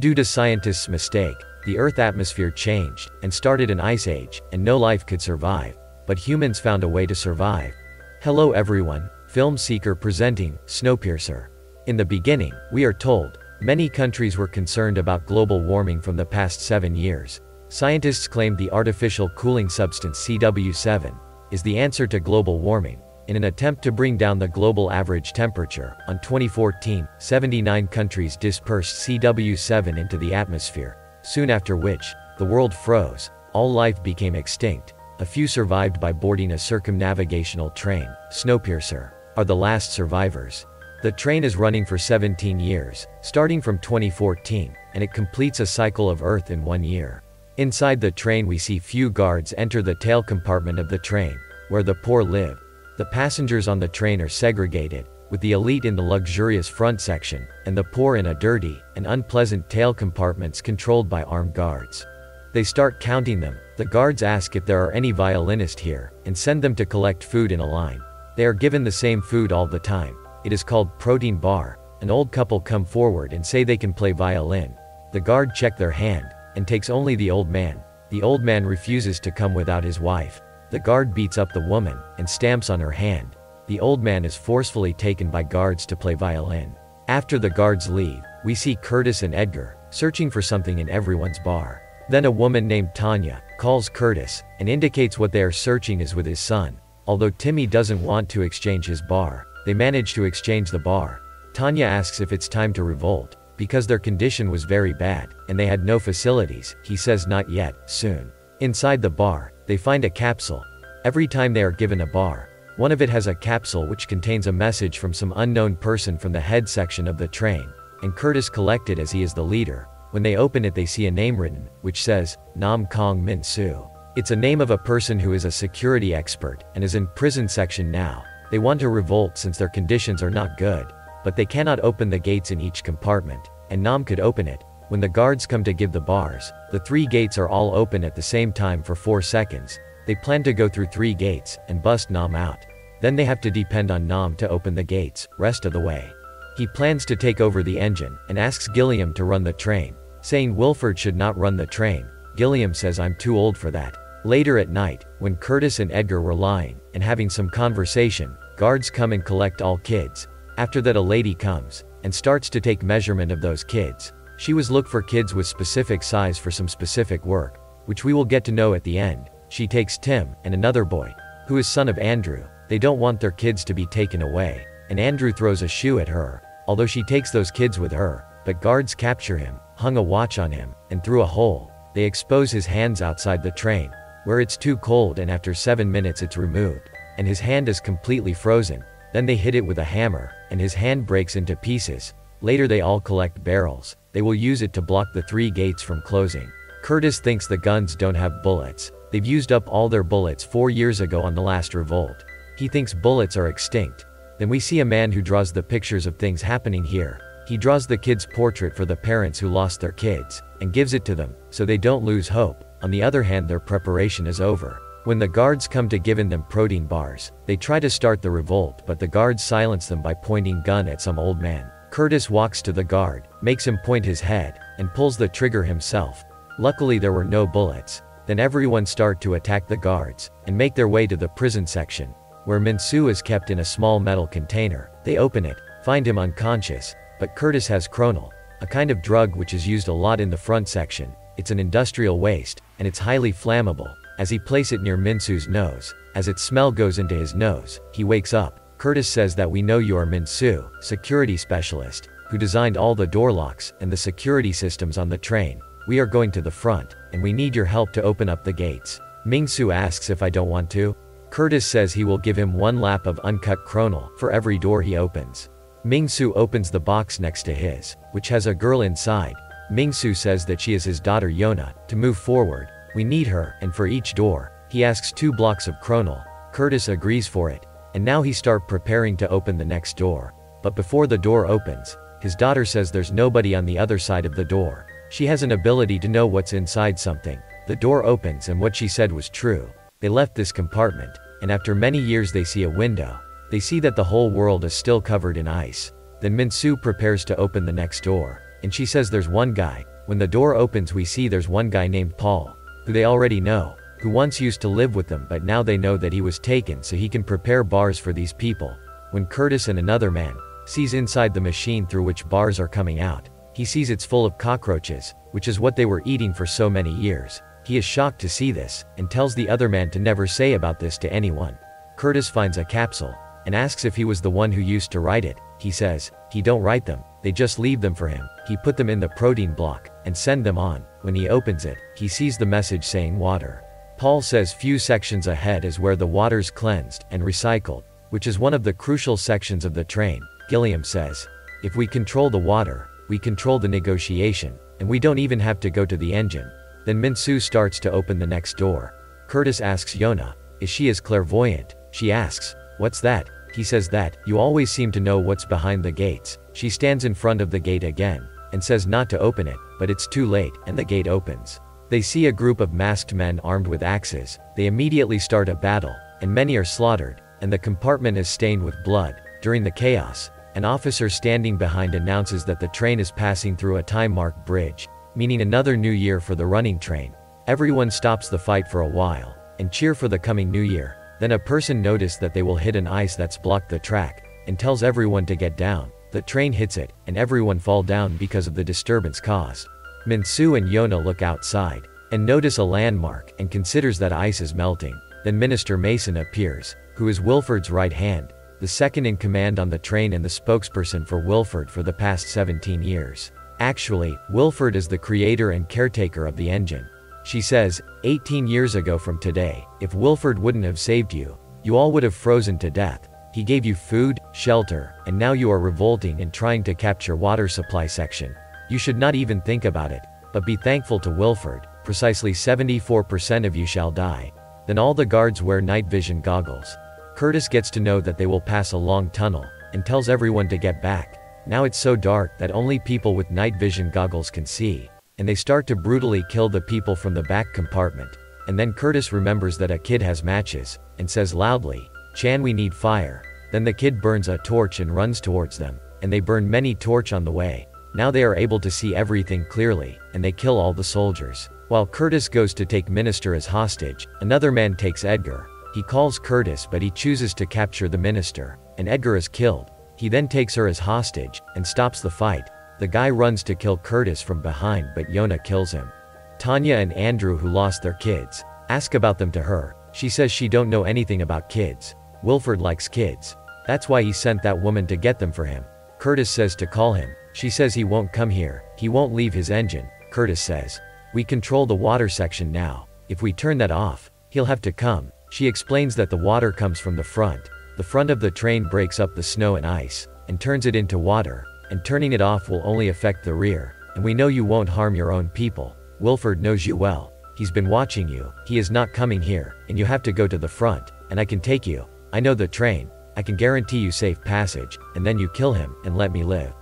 Due to scientists' mistake, the Earth atmosphere changed, and started an ice age, and no life could survive. But humans found a way to survive. Hello everyone, Film Seeker presenting, Snowpiercer. In the beginning, we are told, many countries were concerned about global warming from the past 7 years. Scientists claimed the artificial cooling substance CW7 is the answer to global warming, in an attempt to bring down the global average temperature. On 2014, 79 countries dispersed CW7 into the atmosphere, soon after which, the world froze, all life became extinct. A few survived by boarding a circumnavigational train. Snowpiercer are the last survivors. The train is running for 17 years, starting from 2014, and it completes a cycle of Earth in 1 year. Inside the train we see few guards enter the tail compartment of the train, where the poor live. The passengers on the train are segregated, with the elite in the luxurious front section, and the poor in a dirty and unpleasant tail compartments controlled by armed guards. They start counting them. The guards ask if there are any violinists here, and send them to collect food in a line. They are given the same food all the time. It is called protein bar. An old couple come forward and say they can play violin. The guard checks their hand, and takes only the old man. The old man refuses to come without his wife. The guard beats up the woman, and stamps on her hand. The old man is forcefully taken by guards to play violin. After the guards leave, we see Curtis and Edgar, searching for something in everyone's bar. Then a woman named Tanya calls Curtis and indicates what they are searching is with his son. Although Timmy doesn't want to exchange his bar, they manage to exchange the bar. Tanya asks if it's time to revolt, because their condition was very bad, and they had no facilities. He says not yet, soon. Inside the bar, they find a capsule. Every time they are given a bar, one of it has a capsule which contains a message from some unknown person from the head section of the train, and Curtis collects it as he is the leader. When they open it they see a name written, which says, Namgoong Minsoo. It's a name of a person who is a security expert, and is in prison section now. They want to revolt since their conditions are not good, but they cannot open the gates in each compartment, and Nam could open it. When the guards come to give the bars, the 3 gates are all open at the same time for 4 seconds. They plan to go through 3 gates, and bust Nam out. Then they have to depend on Nam to open the gates, rest of the way. He plans to take over the engine, and asks Gilliam to run the train, saying Wilford should not run the train. Gilliam says I'm too old for that. Later at night, when Curtis and Edgar were lying, and having some conversation, guards come and collect all kids. After that a lady comes, and starts to take measurement of those kids. She was looking for kids with specific size for some specific work, which we will get to know at the end. She takes Tim, and another boy, who is son of Andrew. They don't want their kids to be taken away, and Andrew throws a shoe at her. Although she takes those kids with her, but guards capture him, hung a watch on him, and through a hole, they expose his hands outside the train, where it's too cold and after 7 minutes it's removed, and his hand is completely frozen. Then they hit it with a hammer, and his hand breaks into pieces. Later they all collect barrels. They will use it to block the 3 gates from closing. Curtis thinks the guns don't have bullets. They've used up all their bullets 4 years ago on the last revolt. He thinks bullets are extinct. Then we see a man who draws the pictures of things happening here. He draws the kid's portrait for the parents who lost their kids, and gives it to them, so they don't lose hope. On the other hand, their preparation is over. When the guards come to giving them protein bars, they try to start the revolt, but the guards silence them by pointing gun at some old man. Curtis walks to the guard, makes him point his head, and pulls the trigger himself. Luckily there were no bullets. Then everyone start to attack the guards, and make their way to the prison section, where Minsoo is kept in a small metal container. They open it, find him unconscious, but Curtis has Kronole, a kind of drug which is used a lot in the front section. It's an industrial waste, and it's highly flammable. As he places it near Minsoo's nose, as its smell goes into his nose, he wakes up. Curtis says that we know you are Minsoo, security specialist, who designed all the door locks and the security systems on the train. We are going to the front, and we need your help to open up the gates. Minsoo asks if I don't want to. Curtis says he will give him 1 lap of uncut Kronole for every door he opens. Minsoo opens the box next to his, which has a girl inside. Minsoo says that she is his daughter Yona. To move forward, we need her, and for each door, he asks 2 blocks of Kronole. Curtis agrees for it, and now he starts preparing to open the next door. But before the door opens, his daughter says there's nobody on the other side of the door. She has an ability to know what's inside something. The door opens and what she said was true. They left this compartment, and after many years they see a window. They see that the whole world is still covered in ice. Then Minsoo prepares to open the next door. and she says there's one guy. When the door opens, we see there's one guy named Paul, who they already know, who once used to live with them, but now they know that he was taken so he can prepare bars for these people. When Curtis and another man sees inside the machine through which bars are coming out, he sees it's full of cockroaches, which is what they were eating for so many years. He is shocked to see this, and tells the other man to never say about this to anyone. Curtis finds a capsule, and asks if he was the one who used to write it. He says, he don't write them, they just leave them for him. He put them in the protein block, and send them on. When he opens it, he sees the message saying water. Paul says few sections ahead is where the water's cleansed and recycled, which is one of the crucial sections of the train. Gilliam says, if we control the water, we control the negotiation, and we don't even have to go to the engine. Then Minsoo starts to open the next door. Curtis asks Yona, is she as clairvoyant? She asks, what's that? He says that, you always seem to know what's behind the gates. She stands in front of the gate again, and says not to open it, but it's too late, and the gate opens. They see a group of masked men armed with axes. They immediately start a battle, and many are slaughtered, and the compartment is stained with blood. During the chaos, an officer standing behind announces that the train is passing through a time-marked bridge, meaning another new year for the running train. Everyone stops the fight for a while, and cheer for the coming new year. Then a person noticed that they will hit an ice that's blocked the track, and tells everyone to get down. The train hits it, and everyone fall down because of the disturbance caused. Minsoo and Yona look outside, and notice a landmark, and considers that ice is melting. Then Minister Mason appears, who is Wilford's right hand, the second in command on the train and the spokesperson for Wilford for the past 17 years. Actually, Wilford is the creator and caretaker of the engine. She says, 18 years ago from today, if Wilford wouldn't have saved you, you all would have frozen to death. He gave you food, shelter, and now you are revolting and trying to capture water supply section. You should not even think about it, but be thankful to Wilford. Precisely 74% of you shall die. Then all the guards wear night vision goggles. Curtis gets to know that they will pass a long tunnel, and tells everyone to get back. Now it's so dark that only people with night vision goggles can see, and they start to brutally kill the people from the back compartment. And then Curtis remembers that a kid has matches, and says loudly, "Chan, we need fire." Then the kid burns a torch and runs towards them, and they burn many torches on the way. Now they are able to see everything clearly, and they kill all the soldiers. While Curtis goes to take Minister as hostage, another man takes Edgar. He calls Curtis, but he chooses to capture the Minister, and Edgar is killed. He then takes her as hostage, and stops the fight. The guy runs to kill Curtis from behind, but Yona kills him. Tanya and Andrew, who lost their kids, ask about them to her. She says she don't know anything about kids. Wilford likes kids. That's why he sent that woman to get them for him. Curtis says to call him. She says he won't come here, he won't leave his engine. Curtis says, we control the water section now. If we turn that off, he'll have to come. She explains that the water comes from the front. The front of the train breaks up the snow and ice, and turns it into water, and turning it off will only affect the rear, and we know you won't harm your own people. Wilford knows you well. He's been watching you. He is not coming here, and you have to go to the front, and I can take you. I know the train. I can guarantee you safe passage, and then you kill him, and let me live.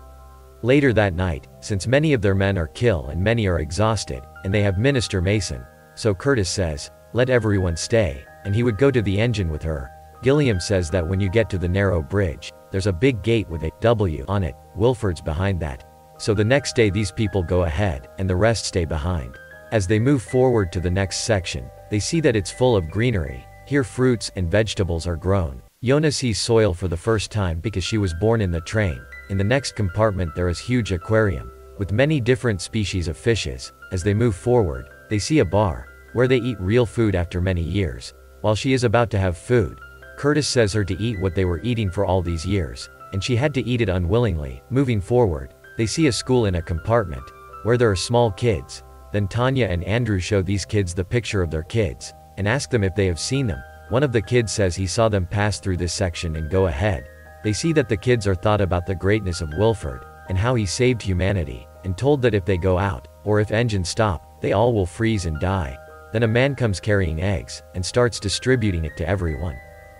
Later that night, since many of their men are killed and many are exhausted, and they have Minister Mason, so Curtis says, let everyone stay, and he would go to the engine with her. Gilliam says that when you get to the narrow bridge, there's a big gate with a W on it. Wilford's behind that. So the next day these people go ahead, and the rest stay behind. As they move forward to the next section, they see that it's full of greenery. Here fruits and vegetables are grown. Yona sees soil for the first time because she was born in the train. In the next compartment there is huge aquarium, with many different species of fishes. As they move forward, they see a bar, where they eat real food after many years. While she is about to have food, Curtis says her to eat what they were eating for all these years, and she had to eat it unwillingly. Moving forward, they see a school in a compartment, where there are small kids. Then Tanya and Andrew show these kids the picture of their kids, and ask them if they have seen them. One of the kids says he saw them pass through this section and go ahead. They see that the kids are thought about the greatness of Wilford, and how he saved humanity, and told that if they go out, or if engines stop, they all will freeze and die. Then a man comes carrying eggs, and starts distributing it to everyone.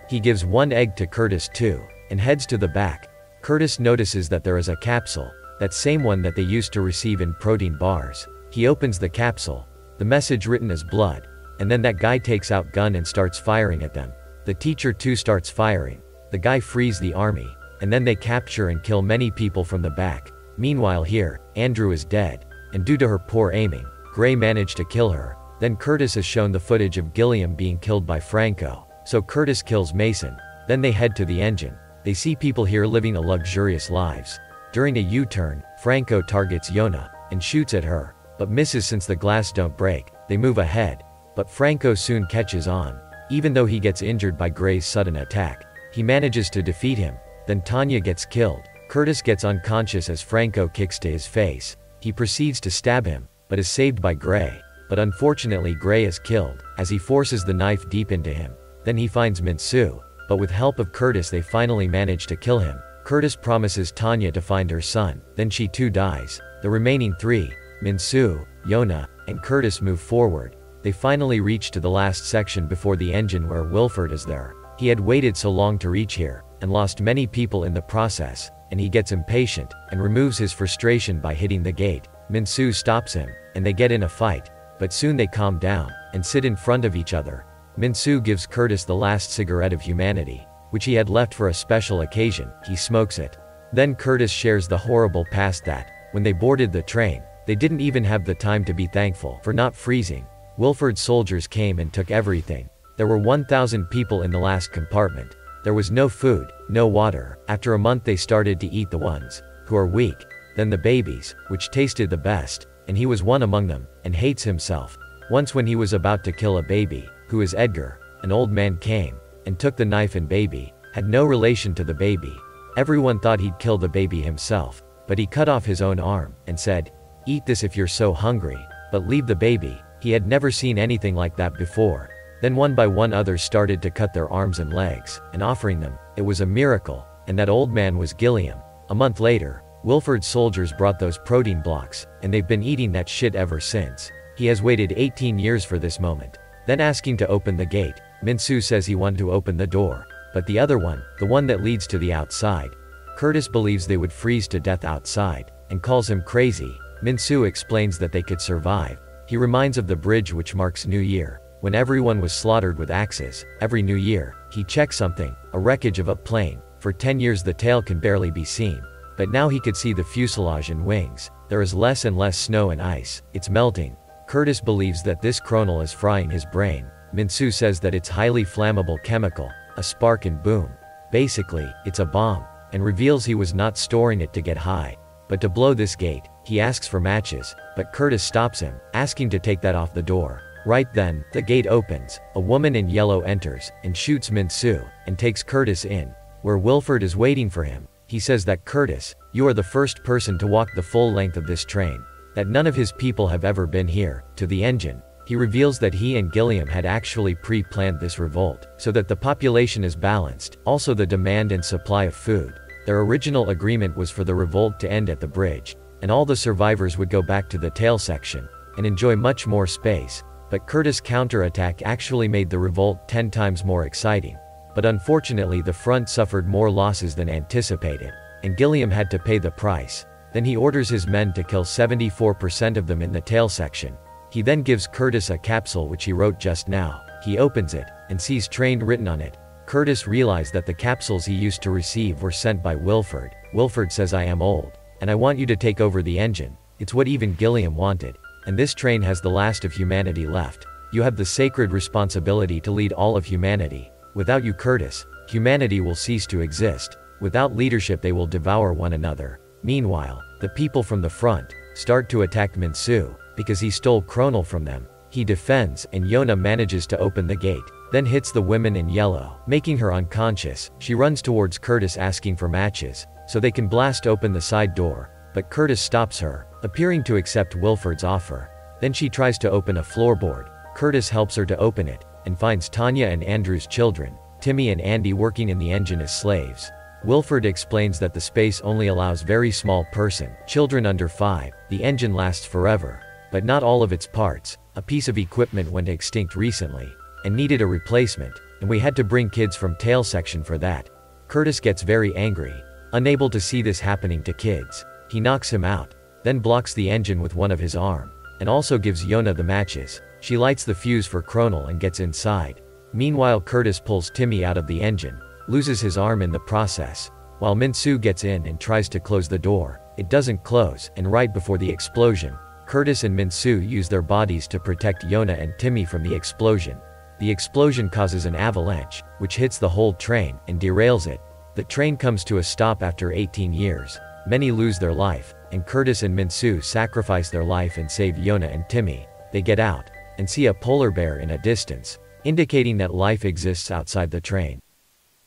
He gives one egg to Curtis too, and heads to the back. Curtis notices that there is a capsule, that same one that they used to receive in protein bars. He opens the capsule, the message written as blood, and then that guy takes out gun and starts firing at them. The teacher too starts firing. The guy frees the army, and then they capture and kill many people from the back. Meanwhile here, Andrew is dead, and due to her poor aiming, Gray managed to kill her. Then Curtis is shown the footage of Gilliam being killed by Franco. So Curtis kills Mason. Then they head to the engine. They see people here living the luxurious lives. During a U-turn, Franco targets Yona and shoots at her, but misses since the glass don't break. They move ahead, but Franco soon catches on. Even though he gets injured by Gray's sudden attack, he manages to defeat him. Then Tanya gets killed. Curtis gets unconscious as Franco kicks to his face. He proceeds to stab him, but is saved by Gray. But unfortunately Gray is killed, as he forces the knife deep into him. Then he finds Minsoo, but with help of Curtis they finally manage to kill him. Curtis promises Tanya to find her son, then she too dies. The remaining three, Minsoo, Yona, and Curtis, move forward. They finally reach to the last section before the engine where Wilford is there. He had waited so long to reach here, and lost many people in the process, and he gets impatient, and removes his frustration by hitting the gate. Minsoo stops him, and they get in a fight, but soon they calm down, and sit in front of each other. Minsoo gives Curtis the last cigarette of humanity, which he had left for a special occasion. He smokes it. Then Curtis shares the horrible past that, when they boarded the train, they didn't even have the time to be thankful for not freezing. Wilford's soldiers came and took everything. There were 1,000 people in the last compartment. There was no food, no water. After a month they started to eat the ones who are weak, then the babies, which tasted the best, and he was one among them, and hates himself. Once when he was about to kill a baby, who is Edgar, an old man came, and took the knife, and baby had no relation to the baby. Everyone thought he'd kill the baby himself, but he cut off his own arm, and said, "Eat this if you're so hungry, but leave the baby." He had never seen anything like that before. Then one by one others started to cut their arms and legs, and offering them. It was a miracle, and that old man was Gilliam. A month later, Wilford's soldiers brought those protein blocks, and they've been eating that shit ever since. He has waited 18 years for this moment. Then asking to open the gate, Minsoo says he wanted to open the door, but the other one, the one that leads to the outside, Curtis believes they would freeze to death outside, and calls him crazy. Minsoo explains that they could survive. He reminds of the bridge which marks New Year, when everyone was slaughtered with axes. Every New Year, he checks something, a wreckage of a plane. For 10 years the tail can barely be seen, but now he could see the fuselage and wings. There is less and less snow and ice, it's melting. Curtis believes that this Kronole is frying his brain. Minsoo says that it's highly flammable chemical, a spark and boom. Basically, it's a bomb, and reveals he was not storing it to get high, but to blow this gate. He asks for matches, but Curtis stops him, asking to take that off the door. Right then, the gate opens, a woman in yellow enters, and shoots Minsoo, and takes Curtis in, where Wilford is waiting for him. He says that Curtis, you are the first person to walk the full length of this train, that none of his people have ever been here. To the engine, he reveals that he and Gilliam had actually pre-planned this revolt, so that the population is balanced, also the demand and supply of food. Their original agreement was for the revolt to end at the bridge, and all the survivors would go back to the tail section, and enjoy much more space. But Curtis' counterattack actually made the revolt 10 times more exciting. But unfortunately the front suffered more losses than anticipated, and Gilliam had to pay the price. Then he orders his men to kill 74% of them in the tail section. He then gives Curtis a capsule which he wrote just now. He opens it, and sees train written on it. Curtis realized that the capsules he used to receive were sent by Wilford. Wilford says, "I am old, and I want you to take over the engine. It's what even Gilliam wanted. And this train has the last of humanity left. You have the sacred responsibility to lead all of humanity. Without you, Curtis, humanity will cease to exist. Without leadership they will devour one another." Meanwhile, the people from the front start to attack Minsoo, because he stole Kronole from them. He defends, and Yona manages to open the gate, then hits the woman in yellow, making her unconscious. She runs towards Curtis asking for matches, so they can blast open the side door, but Curtis stops her, appearing to accept Wilford's offer. Then she tries to open a floorboard. Curtis helps her to open it, and finds Tanya and Andrew's children, Timmy and Andy, working in the engine as slaves. Wilford explains that the space only allows very small person, children under 5, the engine lasts forever, but not all of its parts. A piece of equipment went extinct recently, and needed a replacement, and we had to bring kids from tail section for that. Curtis gets very angry, unable to see this happening to kids. He knocks him out, then blocks the engine with one of his arm, and also gives Yona the matches. She lights the fuse for Kronole and gets inside. Meanwhile Curtis pulls Timmy out of the engine, loses his arm in the process, while Minsoo gets in and tries to close the door. It doesn't close, and right before the explosion, Curtis and Minsoo use their bodies to protect Yona and Timmy from the explosion. The explosion causes an avalanche, which hits the whole train and derails it. The train comes to a stop after 18 years. Many lose their life, and Curtis and Minsoo sacrifice their life and save Yona and Timmy. They get out and see a polar bear in a distance, indicating that life exists outside the train.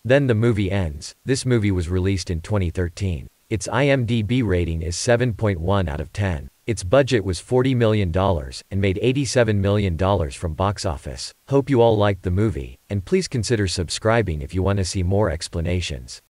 Then the movie ends. This movie was released in 2013. Its IMDb rating is 7.1 out of 10. Its budget was $40 million and made $87 million from box office. Hope you all liked the movie, and please consider subscribing if you want to see more explanations.